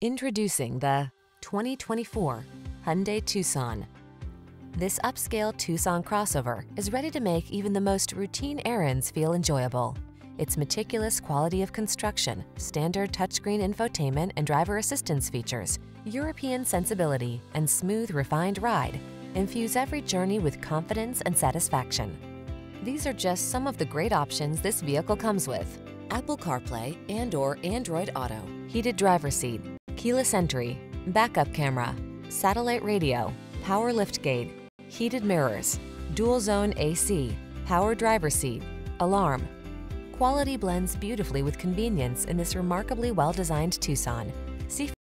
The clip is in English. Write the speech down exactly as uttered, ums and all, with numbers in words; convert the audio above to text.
Introducing the twenty twenty-four Hyundai Tucson. This upscale Tucson crossover is ready to make even the most routine errands feel enjoyable. Its meticulous quality of construction, standard touchscreen infotainment and driver assistance features, European sensibility, and smooth, refined ride infuse every journey with confidence and satisfaction. These are just some of the great options this vehicle comes with: Apple CarPlay and or Android Auto, heated driver seat, keyless entry, backup camera, satellite radio, power liftgate, heated mirrors, dual zone A C, power driver seat, alarm. Quality blends beautifully with convenience in this remarkably well-designed Tucson. See